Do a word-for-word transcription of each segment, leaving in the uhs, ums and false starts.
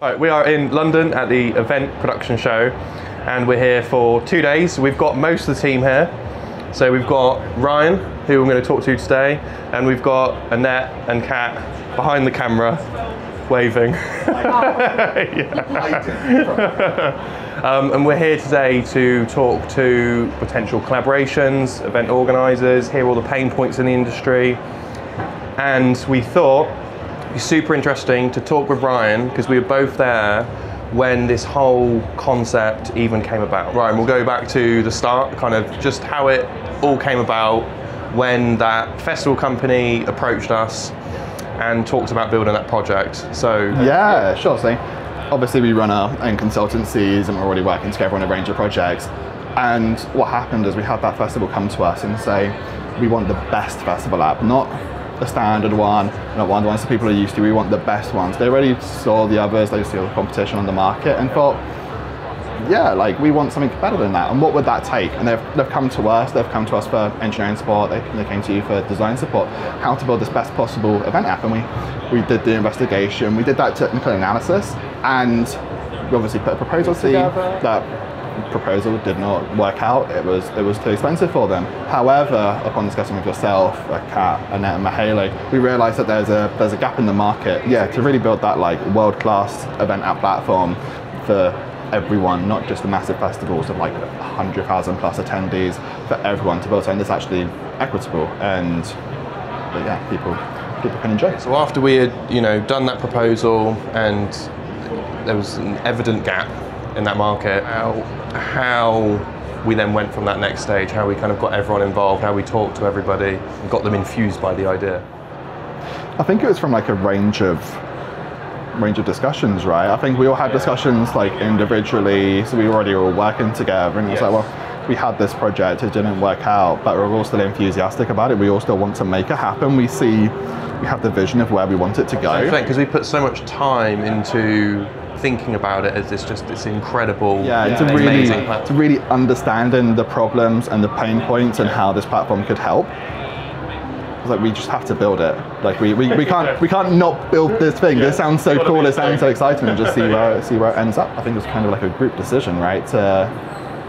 Right, we are in London at the Event Production Show and we're here for two days. We've got most of the team here. So we've got Ryan, who I'm going to talk to today, and we've got Annette and Kat behind the camera, waving. yeah. um, and we're here today to talk to potential collaborations, event organisers, hear all the pain points in the industry, and we thought it's super interesting to talk with Ryan because we were both there when this whole concept even came about. Ryan, we'll go back to the start, kind of just how it all came about when that festival company approached us and talked about building that project. So yeah, yeah. Sure thing. Obviously we run our own consultancies and we're already working together on a range of projects. And what happened is we had that festival come to us and say, we want the best festival app, not the standard one, not one of the ones that people are used to. We want the best ones. They already saw the others, they saw the competition on the market and thought, yeah, like we want something better than that. And what would that take? And they've, they've come to us, they've come to us for engineering support, they, they came to you for design support, how to build this best possible event app. And we, we did the investigation, we did that technical analysis, and we obviously put a proposal to you. That proposal did not work out. It was it was too expensive for them. However, upon discussing with yourself, Kat, Annette and Mahale, we realised that there's a there's a gap in the market. Yeah, to really build that like world-class event app platform for everyone, not just the massive festivals of like one hundred thousand plus attendees, for everyone to build something that's actually equitable and but yeah, people people can enjoy. So after we had you know done that proposal and there was an evident gap in that market, how, how we then went from that next stage, how we kind of got everyone involved, how we talked to everybody, and got them infused by the idea. I think it was from like a range of range of discussions, right? I think we all had discussions like individually, so we already were working together, and it was yes. like, well, we had this project, it didn't work out, but we're all still enthusiastic about it. We all still want to make it happen. We see, we have the vision of where we want it to go. Because we put so much time into thinking about it as it's just it's incredible. Yeah, it's yeah, a really it's really understanding the problems and the pain points and how this platform could help. It's like we just have to build it. Like we, we, we can't we can't not build this thing. Yeah. This sounds so cool. It sounds so exciting. And just see where see where it ends up. I think it was kind of like a group decision, right? Uh,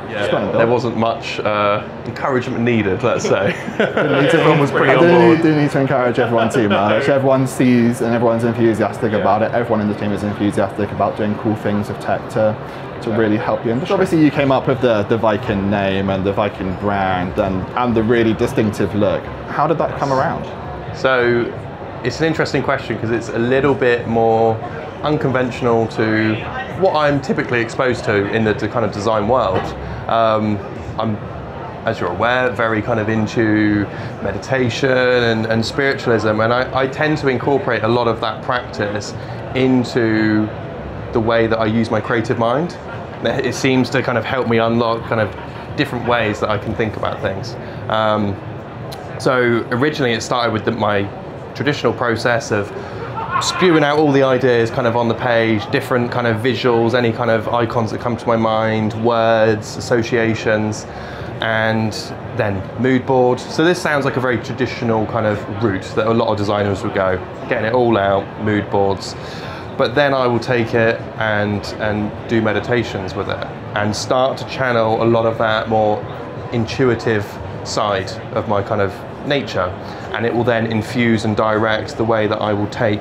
yeah, yeah. There wasn't much uh, encouragement needed. Let's say everyone was pretty on board. Didn't, didn't need to encourage everyone too much. no. Everyone sees and everyone's enthusiastic yeah. about it. Everyone in the team is enthusiastic about doing cool things with tech to to yeah. really help you. Industry. Obviously, you came up with the the VIKIN name and the VIKIN brand and and the really distinctive look. How did that come around? So it's an interesting question because it's a little bit more unconventional to what I'm typically exposed to in the, the kind of design world. Um, I'm, as you're aware, very kind of into meditation and, and spiritualism, and I, I tend to incorporate a lot of that practice into the way that I use my creative mind. It seems to kind of help me unlock kind of different ways that I can think about things. Um, so originally it started with the, my traditional process of spewing out all the ideas kind of on the page, different kind of visuals, any kind of icons that come to my mind, words, associations, and then mood board. So this sounds like a very traditional kind of route that a lot of designers would go, getting it all out, mood boards. But then I will take it and, and do meditations with it and start to channel a lot of that more intuitive side of my kind of nature. And it will then infuse and direct the way that I will take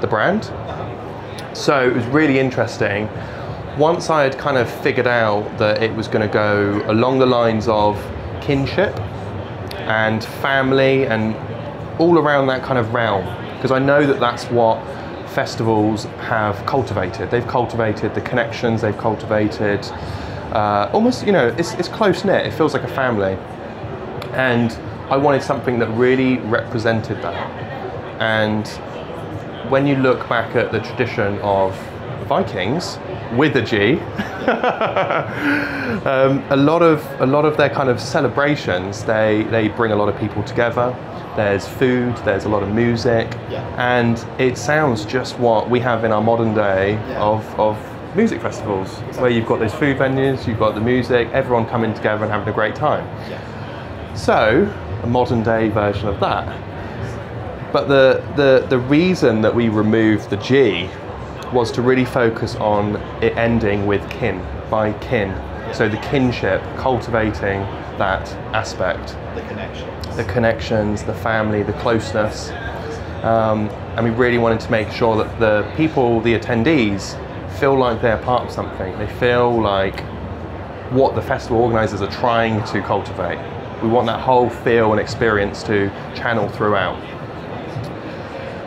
the brand. So it was really interesting. Once I had kind of figured out that it was going to go along the lines of kinship and family and all around that kind of realm, because I know that that's what festivals have cultivated. They've cultivated the connections, they've cultivated uh, almost, you know, it's, it's close-knit, it feels like a family. And I wanted something that really represented that. And when you look back at the tradition of Vikings, with a G, um, a lot of a lot of their kind of celebrations, they they bring a lot of people together. There's food, there's a lot of music, yeah. and it sounds just what we have in our modern day yeah. of of music festivals, exactly. where you've got those food venues, you've got the music, everyone coming together and having a great time. Yeah. So a modern day version of that. But the the the reason that we removed the G was to really focus on it ending with kin, by kin. So the kinship, cultivating that aspect. The connections. The connections, the family, the closeness. Um, and we really wanted to make sure that the people, the attendees, feel like they're part of something. They feel like what the festival organisers are trying to cultivate. We want that whole feel and experience to channel throughout.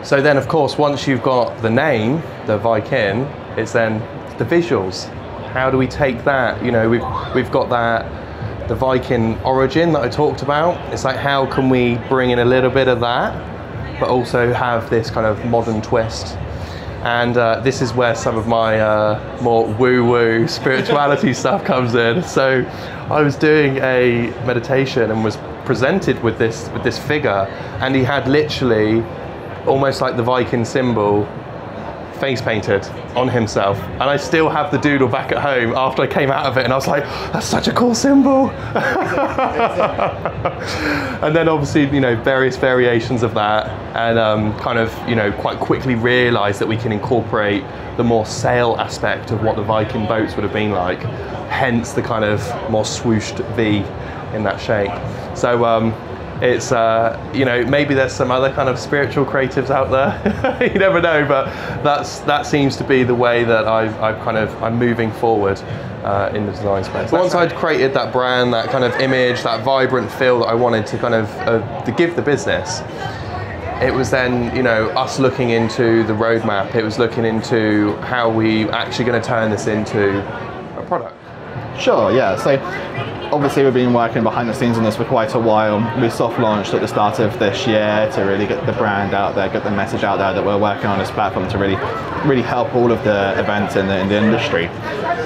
So then, of course, once you've got the name, the VIKIN, it's then the visuals. How do we take that? You know, we've, we've got that, the VIKIN origin that I talked about. It's like, how can we bring in a little bit of that, but also have this kind of modern twist? And uh, this is where some of my uh, more woo-woo spirituality stuff comes in. So I was doing a meditation and was presented with this, with this figure, and he had literally almost like the VIKIN symbol face painted on himself. And I still have the doodle back at home after I came out of it, and I was like, that's such a cool symbol. And then obviously, you know, various variations of that, and um, kind of, you know, quite quickly realised that we can incorporate the more sail aspect of what the VIKIN boats would have been like, hence the kind of more swooshed V in that shape. So um, it's, uh, you know, maybe there's some other kind of spiritual creatives out there, you never know, but that's, that seems to be the way that I've, I've kind of, I'm moving forward uh, in the design space. Once I'd created that brand, that kind of image, that vibrant feel that I wanted to kind of uh, to give the business, it was then, you know, us looking into the roadmap. It was looking into how we actually going to turn this into a product. Sure, yeah. So obviously we've been working behind the scenes on this for quite a while. We soft launched at the start of this year to really get the brand out there, get the message out there that we're working on this platform to really really help all of the events in the, in the industry.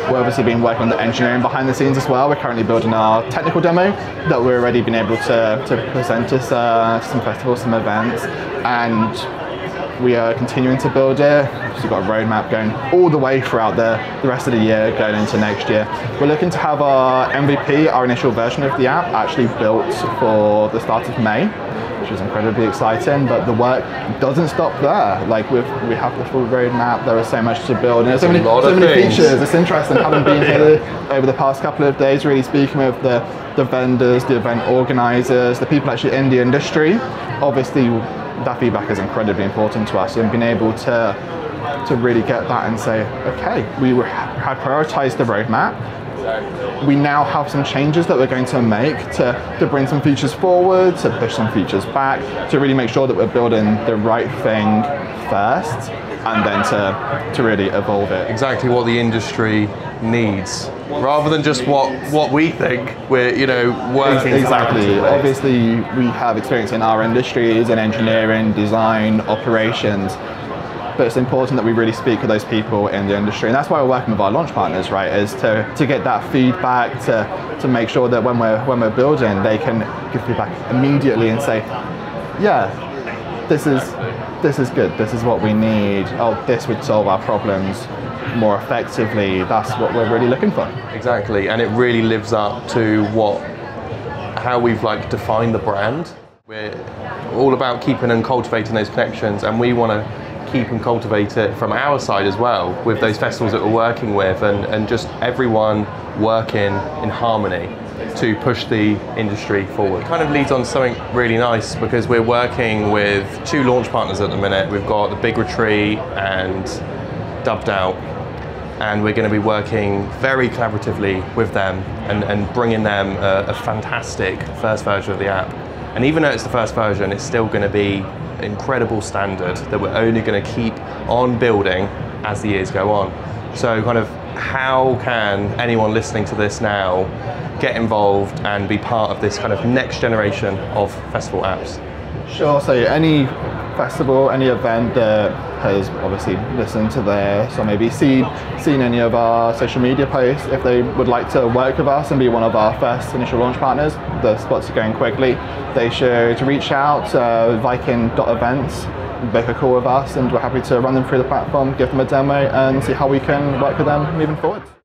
We've obviously been working on the engineering behind the scenes as well. We're currently building our technical demo that we've already been able to, to present us uh, some festivals, some events, and we are continuing to build it. So we've got a roadmap going all the way throughout the, the rest of the year, going into next year. We're looking to have our M V P, our initial version of the app, actually built for the start of May, which is incredibly exciting, but the work doesn't stop there. Like, we've, we have the full roadmap, there is so much to build, and there's so many, so many features. It's interesting having been here yeah. over the past couple of days, really speaking with the, the vendors, the event organisers, the people actually in the industry. Obviously, that feedback is incredibly important to us, and being able to to really get that and say, okay, we were, had prioritized the roadmap. We now have some changes that we're going to make to, to bring some features forward, to push some features back, to really make sure that we're building the right thing first, and then to, to really evolve it. Exactly what the industry needs, rather than just what, what we think we're, you know, working. Exactly. Obviously, we have experience in our industries, in engineering, design, operations, but it's important that we really speak with those people in the industry. And that's why we're working with our launch partners, right, is to, to get that feedback, to, to make sure that when we're, when we're building, they can give feedback immediately and say, yeah, this is, this is good, this is what we need, oh, this would solve our problems more effectively. That's what we're really looking for. Exactly, and it really lives up to what, how we've like defined the brand. We're all about keeping and cultivating those connections, and we want to keep and cultivate it from our side as well, with those festivals that we're working with, and, and just everyone working in harmony to push the industry forward. It kind of leads on to something really nice, because we're working with two launch partners at the minute. We've got The Big Retreat and Dubbed, and we're going to be working very collaboratively with them and, and bringing them a, a fantastic first version of the app. And even though it's the first version, it's still going to be incredible standard that we're only going to keep on building as the years go on. So kind of, how can anyone listening to this now get involved and be part of this kind of next generation of festival apps? Sure, so any festival, any event that has obviously listened to this, or maybe seen, seen any of our social media posts, if they would like to work with us and be one of our first initial launch partners, the spots are going quickly, they should reach out, uh, vikin dot events, make a call with us, and we're happy to run them through the platform, give them a demo, and see how we can work with them moving forward.